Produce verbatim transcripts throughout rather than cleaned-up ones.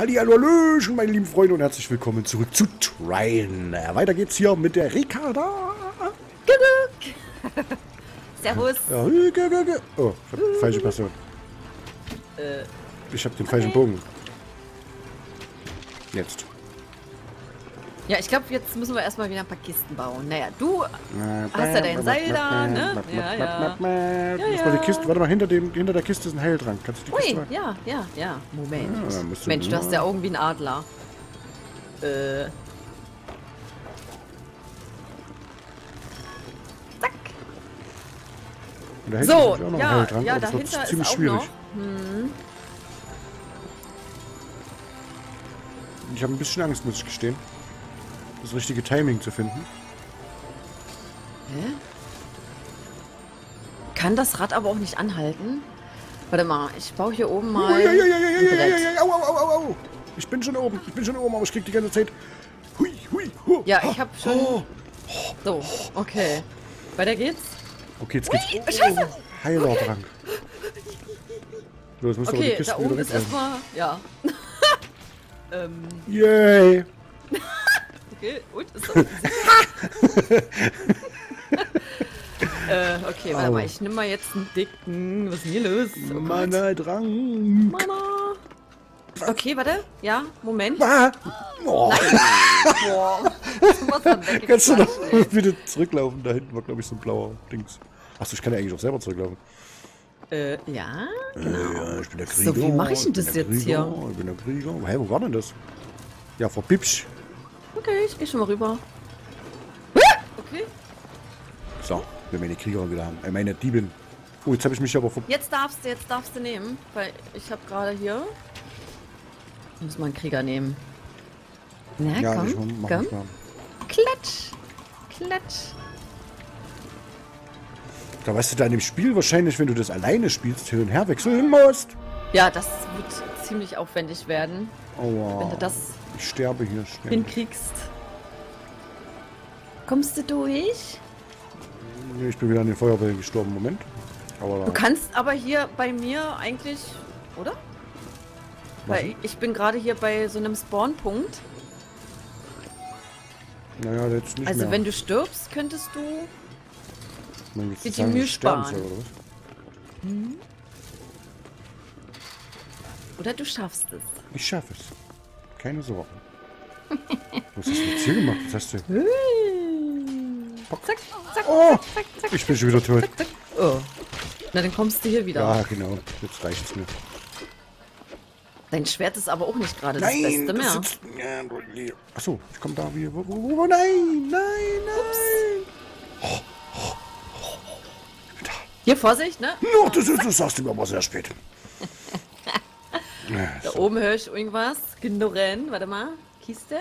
Hallihallo, hallöchen, meine lieben Freunde und herzlich willkommen zurück zu Trine. Weiter geht's hier mit der Ricarda. Servus. Oh, ich hab die falsche Person. Ich hab den okay. falschen Bogen. Jetzt. Ja, ich glaube, jetzt müssen wir erstmal wieder ein paar Kisten bauen. Naja, du hast ja dein Seil da, ne? Ja, ja. Muss mal die Kiste, warte mal, hinter, dem, hinter der Kiste ist ein Heiltrank. Kannst du die Kiste Ui, mal? ja, ja, ja. Moment. Ja, du Mensch, du hast ja irgendwie einen Adler. Äh. Zack. So, ist auch noch ja, ein Heiltrank, ja, dahinter ist ziemlich auch schwierig. Noch. Hm. Ich habe ein bisschen Angst, muss ich gestehen. Das richtige Timing zu finden. Hä? Kann das Rad aber auch nicht anhalten? Warte mal, ich baue hier oben mal. Au, au, au, au. Ich bin schon oben, ich bin schon oben, aber ich krieg die ganze Zeit. Hui, hui, hu. Ja, ich hab schon. Oh. So, okay. Weiter geht's? Okay, jetzt geht's. Ui, oh, Scheiße! Heilertrank. So, jetzt musst du okay, aber die Kisten da oben wieder ist erstmal. Ja. ähm. Yay! Okay, und? Ist das äh, okay, warte mal, ich nehme mal jetzt einen dicken. Was ist denn hier los? Oh Mana Drang. Mana. Okay, warte. Ja, Moment. Ah. Oh. Nein. Boah. Kannst du noch wieder zurücklaufen? Da hinten war, glaube ich, so ein blauer Dings. Achso, ich kann ja eigentlich auch selber zurücklaufen. Äh, ja, genau. Äh, ja, ich bin der Krieger. So, wie mache ich denn das jetzt Krieger, hier? Ich bin der Krieger. Hä, hey, wo war denn das? Ja, vor Pipsch. Okay, ich gehe schon mal rüber. Okay. So, wenn meine Kriegerin wieder haben. Äh, meine Diebin. Oh, jetzt habe ich mich aber ver... Jetzt darfst du, jetzt darfst du nehmen. Weil ich habe gerade hier... Ich muss mal einen Krieger nehmen. Na, ja, komm, ich mach, komm. Nicht mal. Klatsch. Klatsch. Da weißt du da in dem Spiel wahrscheinlich, wenn du das alleine spielst, hin und her wechseln musst. Ja, das wird ziemlich aufwendig werden. Aua. Wenn du das... Ich sterbe hier schnell. Hinkriegst. Kommst du durch? Nee, ich bin wieder an den Feuerbällen gestorben. Moment. Aber du kannst aber hier bei mir eigentlich, oder? Was? Weil ich bin gerade hier bei so einem Spawnpunkt. Naja, jetzt nicht Also mehr. Wenn du stirbst, könntest du Man, dir die Mühe sparen. Oder, was? Hm? Oder du schaffst es. Ich schaffe es. Keine Sorgen. Was hast du jetzt hier gemacht? Was hast du? Zack, zack, oh, zack, zack, ich bin schon wieder tot. Zack, zack. Oh. Na, dann kommst du hier wieder. Ja, genau. Jetzt reicht's mir. Dein Schwert ist aber auch nicht gerade das Beste mehr. Das ist, ja, achso, ich komm da wieder. Oh, nein, nein, nein. Oh, oh, oh, oh. Hier, Vorsicht, ne? No, das, das sagst du mir aber sehr spät. Da so. Oben höre ich irgendwas. Knurren. Warte mal. Kiste.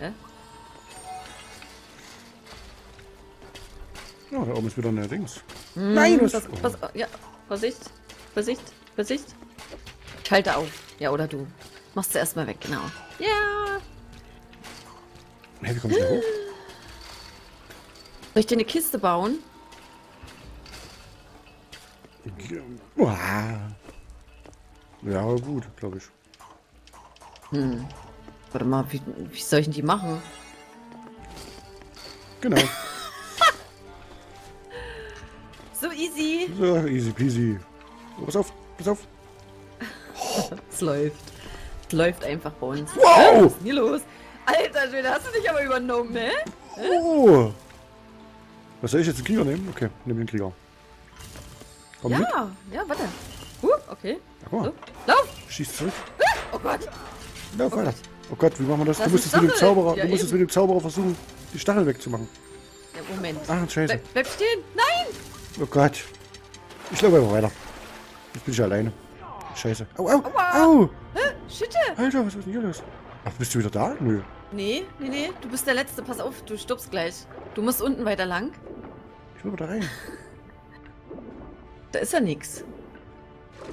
Ja. Oh, da oben ist wieder eine Dings. Mm, Nein, was, was, was, ja, Vorsicht. Vorsicht. Vorsicht. Ich halte auf. Ja, oder du. Machst du erstmal weg, genau. Ja. Yeah. Hey, wie kommst du da hoch? Soll ich dir eine Kiste bauen? Ja. Uah. Ja, gut, glaube ich. Hm. Warte mal, wie, wie soll ich denn die machen? Genau. So easy. So easy peasy. Oh, pass auf, pass auf. Es läuft. Es läuft einfach bei uns. Wow! Was ist denn hier los? Alter Schwede, hast du dich aber übernommen, ne? Oh. Was soll ich jetzt, den Krieger nehmen? Okay, nimm den Krieger. Komm ja, mit. ja, warte. Uh, okay. So. Lauf! Schieß zurück. Oh Gott. Lauf, oh, Gott. oh Gott, wie machen wir das? das du musst, jetzt mit, dem Zauberer, ja, du musst jetzt mit dem Zauberer versuchen, die Stachel wegzumachen. Ja, Moment. Ach, Scheiße. Bleib, bleib stehen. Nein! Oh Gott. Ich laufe einfach weiter. Jetzt bin ich alleine. Scheiße. Au, au, Aua. au! Hä? Schütte! Alter, was ist denn hier los? Ach, bist du wieder da? Nö. Nee, nee, nee. Du bist der Letzte. Pass auf, du stirbst gleich. Du musst unten weiter lang. Ich will mal da rein. Da ist ja nichts.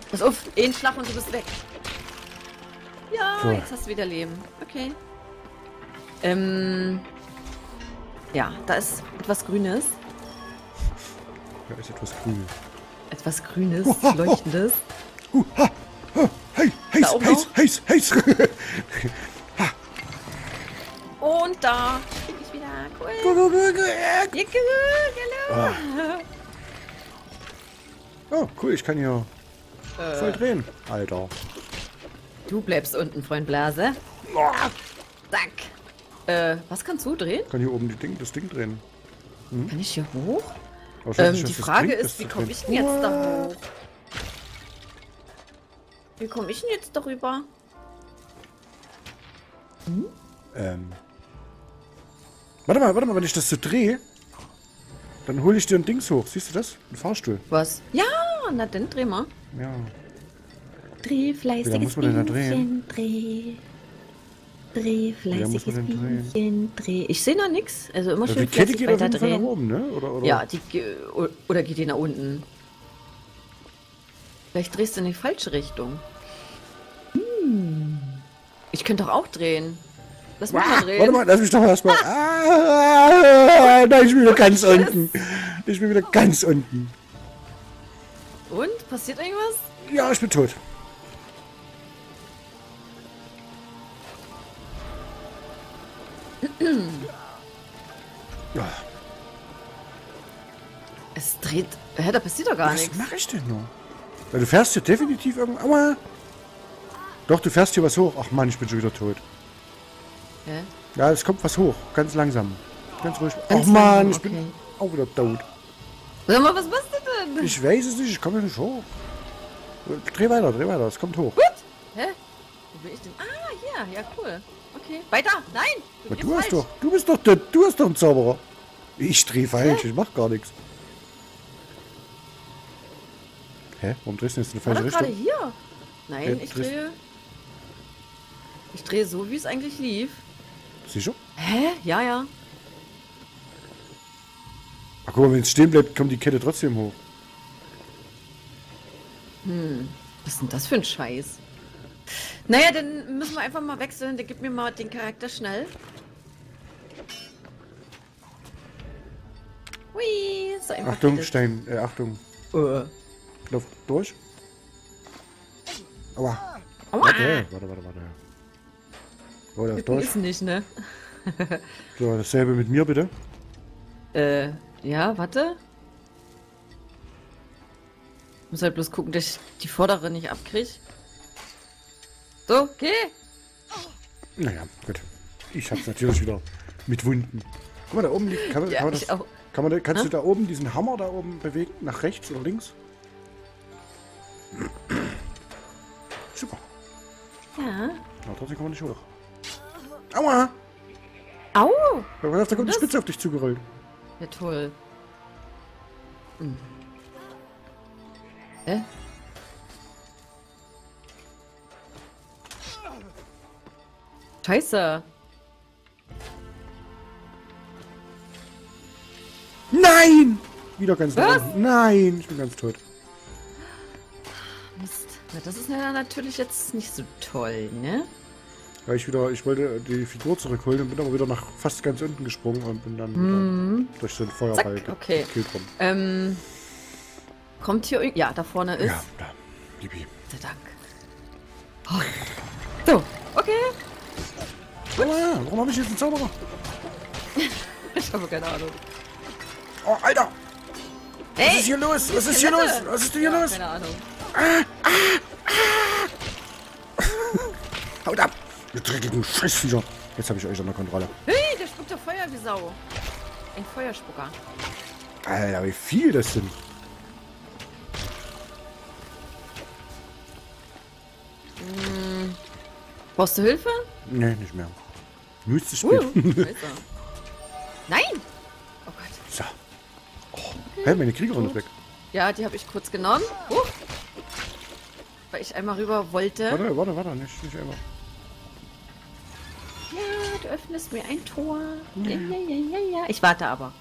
Pass auf, einen Schlag und du bist weg. Ja, so. Jetzt hast du wieder Leben. Okay. Ähm. Ja, da ist etwas Grünes. Da ist etwas Grünes. Etwas Grünes, Leuchtendes. Hey, hey, heiß, da oben heiß, noch. heiß, heiß, heiß. Und da bin ich wieder. Cool. Oh, cool, ich kann hier äh. voll drehen. Alter. Du bleibst unten, Freund Blase. Oh. Zack. Äh, was kannst du drehen? Ich kann hier oben die Ding, das Ding drehen. Hm? Kann ich hier hoch? Oh, ähm, nicht, die Frage bringt, ist, wie komme ich denn jetzt da hoch? Wie komme ich denn jetzt darüber? Hm? Ähm. Warte mal, warte mal, wenn ich das so drehe, dann hole ich dir ein Dings hoch. Siehst du das? Ein Fahrstuhl. Was? Ja, na dann dreh mal. Ja. Dreh fleißiges Bienchen, muss man denn da drehen? dreh. Dreh fleißiges Bienchen, dreh. Ich sehe noch nichts. Also immer also schön fleißig geht weiter drehen. Fall nach oben, ne? Oder, oder? Ja, die, oder geht die nach unten? Vielleicht drehst du in die falsche Richtung. Hm. Ich könnte doch auch drehen. Lass mich ah, mal drehen. Warte mal, lass mich doch erstmal. Ah, nein, ich bin wieder ganz Was? unten. Ich bin wieder ganz unten. Und? Passiert irgendwas? Ja, ich bin tot. Es dreht. Hä, da passiert doch gar Was nichts. Was mache ich denn noch? Du fährst hier definitiv irgendwo. Aua. Doch, du fährst hier was hoch. Ach Mann, ich bin schon wieder tot. Hä? Ja, es kommt was hoch. Ganz langsam. Ganz ruhig. Ganz Ach Mann, okay. Ich bin auch wieder tot. Sag mal, was machst du denn? Ich weiß es nicht, ich komme hier nicht hoch. Dreh weiter, dreh weiter, es kommt hoch. Gut. Hä? Wo bin ich denn? Ah, hier. Ja, cool. Okay. Weiter. Nein! Du, du, hast doch, du bist doch der, du bist doch ein Zauberer. Ich dreh falsch, Hä? ich mach gar nichts. Hä? Warum drehst du jetzt in die falsche Richtung? Ich bin gerade hier. Nein, ja, ich drehe. Ich drehe so, wie es eigentlich lief. Sicher? Hä? Ja, ja. Ach guck mal, wenn es stehen bleibt, kommt die Kette trotzdem hoch. Hm. Was ist denn das für ein Scheiß? Naja, dann müssen wir einfach mal wechseln. Dann gib mir mal den Charakter schnell. Hui, so einfach. Achtung, Kette. Stein. Äh, Achtung. Uh. Lauf durch. Aua. Aua. Warte, warte, warte, warte. Oh, lauf durch. Ist nicht, ne? So, dasselbe mit mir, bitte. Äh, ja, warte. Ich muss halt bloß gucken, dass ich die vordere nicht abkriege. So, geh! Naja, gut. Ich hab's natürlich wieder mit Wunden. Guck mal, da oben liegt. Kann man, ja, kann man das, kann man, kannst ha? du da oben diesen Hammer da oben bewegen? Nach rechts oder links? Super. Ja. Na, trotzdem kommen wir nicht hoch. Aua! Au! Da kommt eine Spitze auf dich zugerollt. Ja, toll. Hm. Hä? Äh? Scheiße. Nein! Wieder ganz Was? Unten. Nein, ich bin ganz tot. Mist. Na, das ist ja natürlich jetzt nicht so toll, ne? Ja, ich wieder, ich wollte die Figur zurückholen und bin aber wieder nach fast ganz unten gesprungen und bin dann mm. durch so einen Feuerball Zack, okay. gekommen. Ähm, kommt hier irgendwie... Ja, da vorne ist... Ja, da. Libi. Sei Dank. Oh. So, okay. Oh ja, warum habe ich jetzt einen Zauberer? Ich habe keine Ahnung. Oh, Alter! Hey, was ist hier los? Was ist hier los? Was ist denn hier ja, los? Keine Ahnung. Ah, ah, ah. Haut ab! Ihr dreckigen Scheißviecher! Jetzt habe ich euch unter Kontrolle. Hey, der spuckt doch Feuer wie Sau. Ein Feuerspucker. Alter, wie viel das sind. Hm. Brauchst du Hilfe? Nee, nicht mehr. Müsste spielen. Uh, Nein! Oh Gott. So. Oh. Hey, meine Kriegerin ist weg. Ja, die habe ich kurz genommen. Uh. Weil ich einmal rüber wollte. Warte, warte, warte. Nicht, nicht einmal. Ja, du öffnest mir ein Tor. Ja. Ja, ja, ja, ja, ja. Ich warte aber.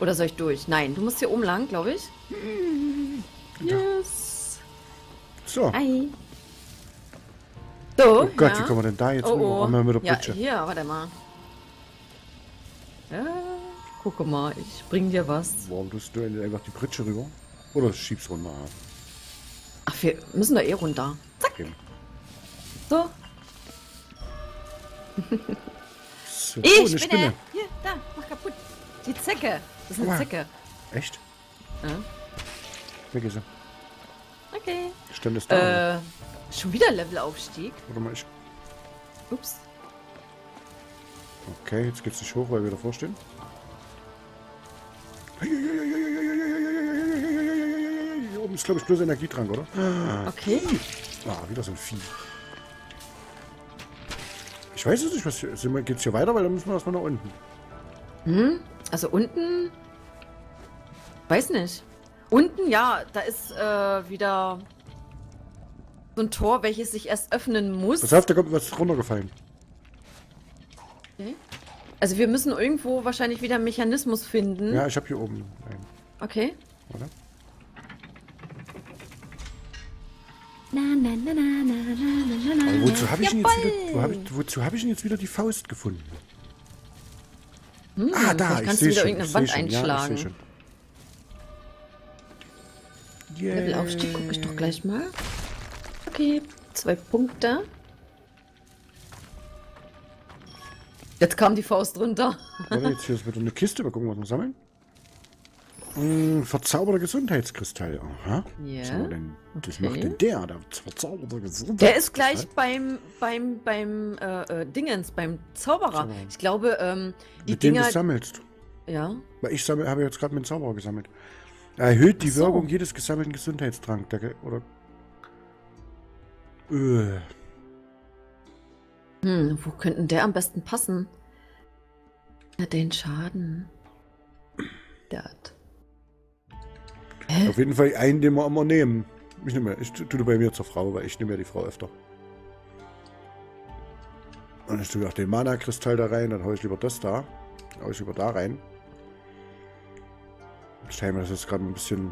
Oder soll ich durch? Nein, du musst hier oben lang, glaube ich. Ja. Yes. So. Hi. So, oh Gott, ja. Wie kommen wir denn da jetzt oh, oh. Einmal mit der Pitsche? Ja, hier, warte mal. Ja, guck mal, ich bring dir was. Warum tust du einfach die Pritsche rüber? Oder schiebst runter? Ach, wir müssen da eh runter. Zack. Okay. Weißt du? So, ich, oh, eine Spinne. Hier, da, mach kaputt. Die Zecke. Das ist eine oh, Zecke. Echt? Ja. Wirklich so. Okay. Stimmt, ist da. Äh, schon wieder Levelaufstieg. Warte mal, ich. Ups. Okay, jetzt geht's nicht hoch, weil wir davor stehen. Oben ist, glaube ich, bloß Energietrank, oder? Okay. Ah, wieder so ein Vieh. Ich weiß es nicht, was hier ist. Geht's hier weiter, weil dann müssen wir erstmal nach unten. Hm? Also unten. Weiß nicht. Unten, ja, da ist äh, wieder so ein Tor, welches sich erst öffnen muss. Das heißt, da kommt was runtergefallen. Okay. Also wir müssen irgendwo wahrscheinlich wieder einen Mechanismus finden. Ja, ich habe hier oben einen. Okay. Oder? Na, na, na, na, na, na, na, na. Wozu habe ich, wo hab ich, wozu hab ich denn jetzt wieder die Faust gefunden? Hm, ah, da, ich kannst du wieder schon, irgendeine Wand schon, einschlagen. Ja, yeah. Levelaufstieg gucke ich doch gleich mal. Okay, zwei Punkte. Jetzt kam die Faust runter. Warte, jetzt hier ist wieder eine Kiste. Mal gucken, was wir sammeln. Hm, verzauberter Gesundheitskristall. Aha. Ja. Yeah. Das okay. Macht denn der, der verzauberte Gesundheitskristall? Der ist gleich beim, beim, beim äh, Dingens, beim Zauberer. So. Ich glaube, ähm, die mit Dinger... Mit dem du sammelst. Ja. Weil ich sammel, habe jetzt gerade mit dem Zauberer gesammelt. Erhöht die so. Wirkung jedes gesammelten Gesundheitstrank. Der, oder... Öh. Hm, wo könnten der am besten passen? Na, den Schaden. Der hat. Hä? Auf jeden Fall einen, den wir immer nehmen. Ich nehme, ich tue bei mir zur Frau, weil ich nehme ja die Frau öfter. Und ich tue auch den Mana-Kristall da rein, dann haue ich lieber das da. Dann haue ich lieber da rein. Ich stelle mir das jetzt gerade ein bisschen.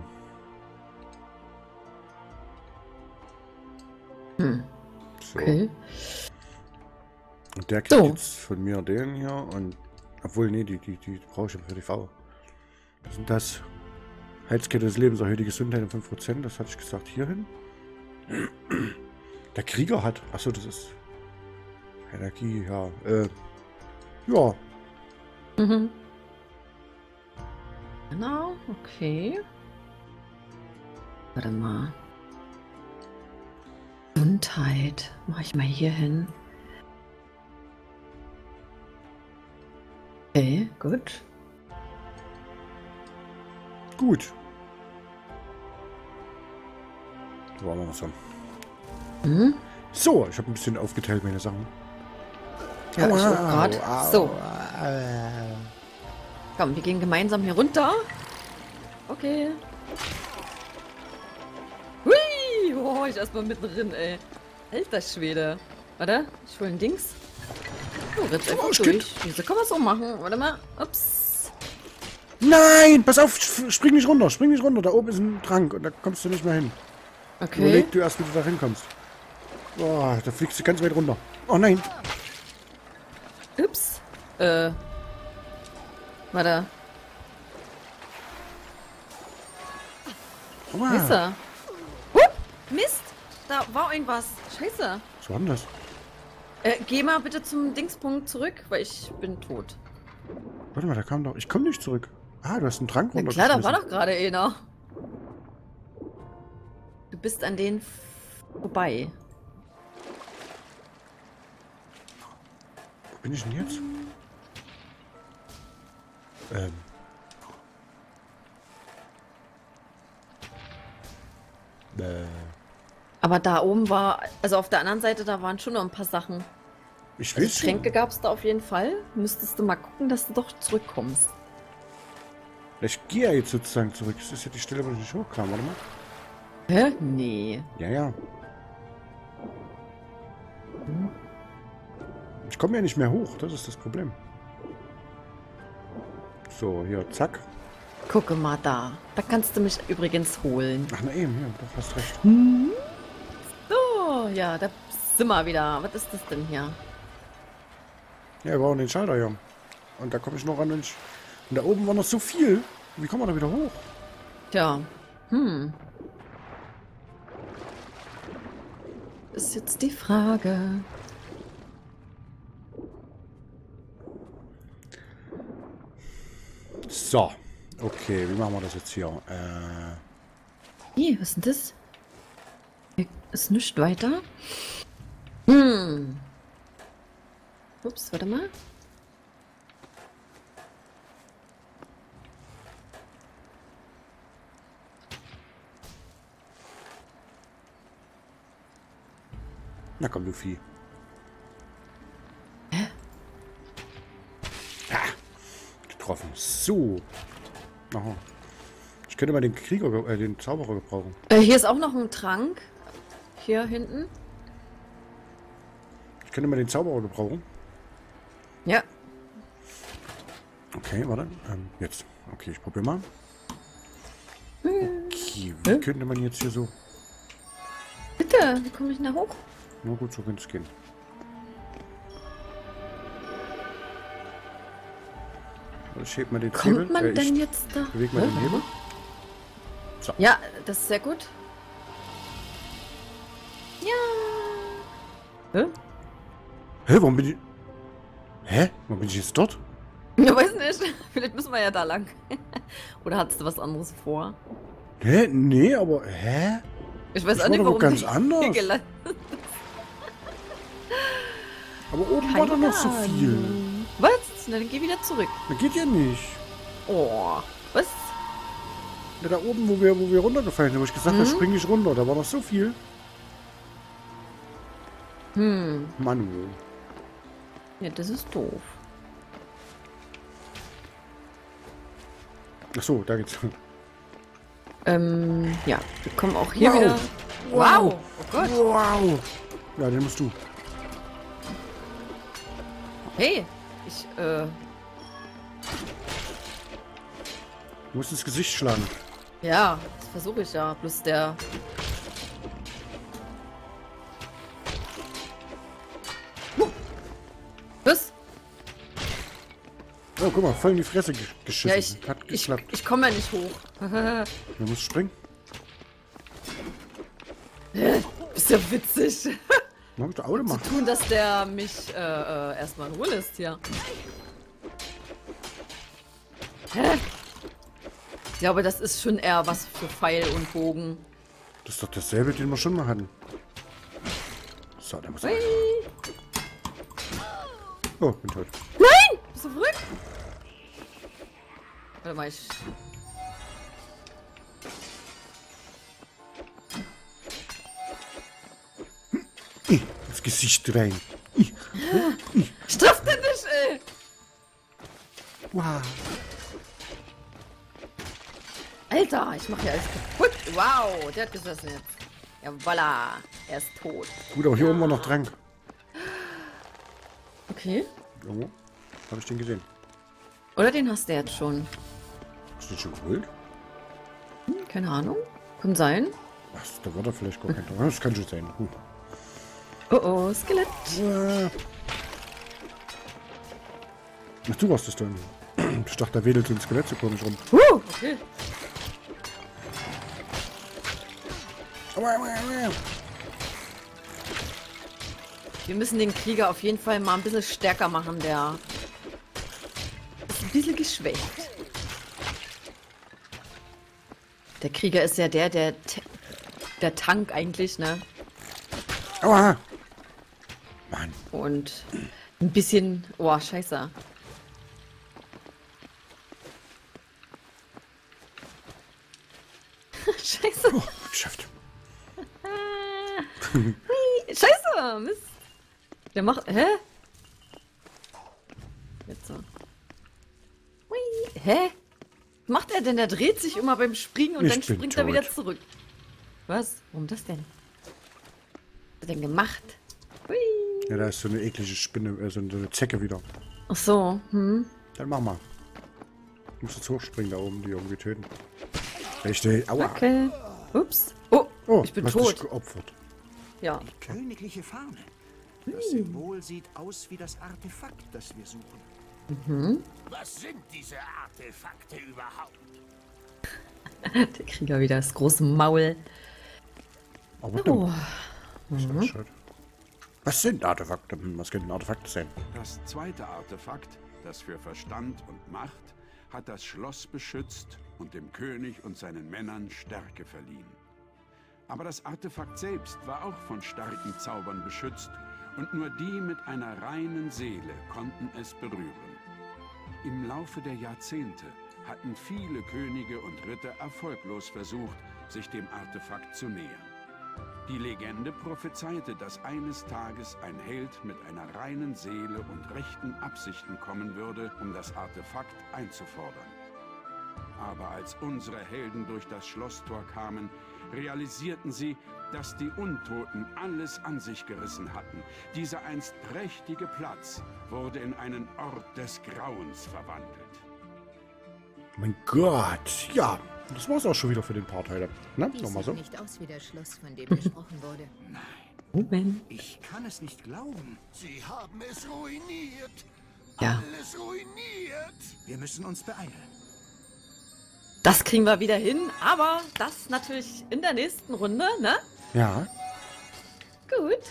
Hm. So. Okay. Und der kriegt so. Jetzt von mir den hier und... Obwohl, nee, die, die, die brauche ich für die Frau. Was ist denn das? Heilskette des Lebens, erhöht die Gesundheit um fünf Prozent, das hatte ich gesagt, hierhin. Der Krieger hat... Achso, das ist... Energie, ja. Äh, ja. Mhm. Genau, okay. Warte mal. Gesundheit. Mach ich mal hier hin. Okay, gut. Gut. Da waren wir noch so. Mhm. So, ich habe ein bisschen aufgeteilt meine Sachen. Ja, aua, ich auch gerade. So. Komm, wir gehen gemeinsam hier runter. Okay. Hui! Oh, ich erstmal mittendrin, ey. Alter Schwede. Warte, ich hole ein Dings. Oh, jetzt einfach oh, durch. Wieso kann man so machen? Warte mal. Ups. Nein! Pass auf! Spring nicht runter! Spring nicht runter! Da oben ist ein Trank und da kommst du nicht mehr hin. Okay. Überleg du erst, wie du da hinkommst. Oh, da fliegst du ganz weit runter. Oh nein! Ups. Äh. Warte. Oh, wow. Mist. Hup, Mist! Da war irgendwas. Scheiße. Was war denn das? Äh, geh mal bitte zum Dingspunkt zurück, weil ich bin tot. Warte mal, da kam doch... Ich komm nicht zurück. Ah, du hast einen Trank runter. Klar, da war doch gerade einer. Du bist an denen vorbei. Wo bin ich denn jetzt? Ähm. Äh. Aber da oben war, also auf der anderen Seite, da waren schon noch ein paar Sachen. Ich weiß also Tränke gab es da auf jeden Fall. Müsstest du mal gucken, dass du doch zurückkommst. Ich gehe ja jetzt sozusagen zurück. Das ist ja die Stelle, wo ich nicht hochkam, oder mal? Hä? Nee. Ja, ja. Hm. Ich komme ja nicht mehr hoch, das ist das Problem. So, hier, zack. Gucke mal da. Da kannst du mich übrigens holen. Ach na eben, ja, du hast recht. Hm? So, ja, da sind wir wieder. Was ist das denn hier? Ja, wir brauchen den Schalter hier. Und da komme ich noch ran. Und, ich... und da oben war noch so viel. Wie kommen wir da wieder hoch? Tja, hm. ist jetzt die Frage. So. Okay, wie machen wir das jetzt hier? Äh. Hey, was ist denn das? Hier ist nichts weiter. Hm. Ups, warte mal. Na komm, du Vieh. Hä? Ah, getroffen. So. Aha. Ich könnte mal den Krieger, äh, den Zauberer gebrauchen. Äh, hier ist auch noch ein Trank. Hier hinten. Ich könnte mal den Zauberer gebrauchen. Ja. Okay, warte. Ähm, jetzt. Okay, ich probiere mal. Okay, wie äh? könnte man jetzt hier so... Bitte, wie komme ich nach hoch? Na gut, so könnte es gehen. Ich heb mal den Kommt Hebel. man äh, denn jetzt da? Beweg mal oh. den Hebel. So. Ja, das ist sehr gut. Ja. Hä? Hä, warum bin ich... Hä? Warum bin ich jetzt dort? Ich weiß nicht. Vielleicht müssen wir ja da lang. Oder hattest du was anderes vor? Hä? Nee, aber... Hä? Ich weiß ich auch nicht, warum ganz anders. Hier gelandet. Aber oben Keine war doch noch so viel. Was? Na, dann geh wieder zurück. Na, geht ja nicht. Oh, was? Na, da oben, wo wir, wo wir runtergefallen sind, habe ich gesagt, hm? da springe ich runter. Da war noch so viel. Hm. Manuel. Ja, das ist doof. Ach so, da geht's. Ähm, ja. Wir kommen auch hier wow. wieder. Wow. wow. Oh Gott. Wow. Ja, den musst du. Hey, ich, äh... Du musst ins Gesicht schlagen. Ja, das versuche ich ja. Bloß der... Huh. Was? Oh, guck mal, voll in die Fresse ge geschissen. Ja, ich, Hat geklappt. Ich, ich komme ja nicht hoch. Du musst springen. Ist ja witzig. Warum du Auto machen? Zu tun, dass der mich äh, äh, erstmal in Ruhe lässt hier. Hä? Ich glaube, das ist schon eher was für Pfeil und Bogen. Das ist doch dasselbe, den wir schon mal hatten. So, der muss Ui. Oh, bin tot. Nein! Bist du verrückt? Warte mal, ich... ins Gesicht rein. Straff den nicht, ey! Wow. Alter, ich mache ja alles kaputt. Wow, der hat gesessen jetzt. Ja, voilà. Er ist tot. Gut, aber hier ja. oben war noch Trank. Okay. Irgendwo habe ich den gesehen. Oder den hast du jetzt schon. Hast du den schon geholt? Hm, keine Ahnung. Kann sein. Ach, da war da vielleicht gar kein Trank. Das kann schon sein. Hm. Oh oh, Skelett. Ja. Ach, du warst es dann. Ich dachte, da wedelt so ein Skelett so komisch rum. Uh, okay. Wir müssen den Krieger auf jeden Fall mal ein bisschen stärker machen, der ist ein bisschen geschwächt. Der Krieger ist ja der, der, der Tank eigentlich, ne? Aua! Mann. Und ein bisschen... Oh, scheiße. Scheiße. Oh, geschafft. Scheiße, Mist. Der macht... Hä? Jetzt so. Hui. Hä? Was macht er denn? Der dreht sich immer beim Springen und ich dann springt tot. er wieder zurück. Was? Warum das denn? denn gemacht? Hui. Ja, da ist so eine eklige Spinne, äh, so eine Zecke wieder. Ach so, hm. Dann mach mal. Du musst jetzt hochspringen da oben, die irgendwie töten. Richtig, aua. Okay. Ups. Oh, oh ich bin tot. Du hast dich geopfert. Ja. Die königliche Fahne. Das Symbol sieht aus wie das Artefakt, das wir suchen. Mhm. Was sind diese Artefakte überhaupt? Der Krieger wieder das große Maul. Aber oh. Mhm. Was sind Artefakte? Was könnten Artefakte sein? Das zweite Artefakt, das für Verstand und Macht, hat das Schloss beschützt und dem König und seinen Männern Stärke verliehen. Aber das Artefakt selbst war auch von starken Zaubern beschützt und nur die mit einer reinen Seele konnten es berühren. Im Laufe der Jahrzehnte hatten viele Könige und Ritter erfolglos versucht, sich dem Artefakt zu nähern. Die Legende prophezeite, dass eines Tages ein Held mit einer reinen Seele und rechten Absichten kommen würde, um das Artefakt einzufordern. Aber als unsere Helden durch das Schlosstor kamen, realisierten sie, dass die Untoten alles an sich gerissen hatten. Dieser einst prächtige Platz wurde in einen Ort des Grauens verwandelt. Mein Gott, ja, das war's auch schon wieder für den paar Teile. Ne? Nochmal so. Sieht nicht aus wie das Schloss, von dem gesprochen wurde. Nein. Moment. Ich kann es nicht glauben. Sie haben es ruiniert. Ja. Alles ruiniert. Wir müssen uns beeilen. Das kriegen wir wieder hin, aber das natürlich in der nächsten Runde, ne? Ja. Gut.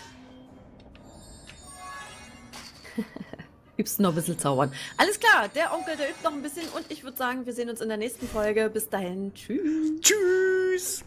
Übst noch ein bisschen zaubern. Alles klar, der Onkel, der übt noch ein bisschen und ich würde sagen, wir sehen uns in der nächsten Folge. Bis dahin, tschüss. Tschüss.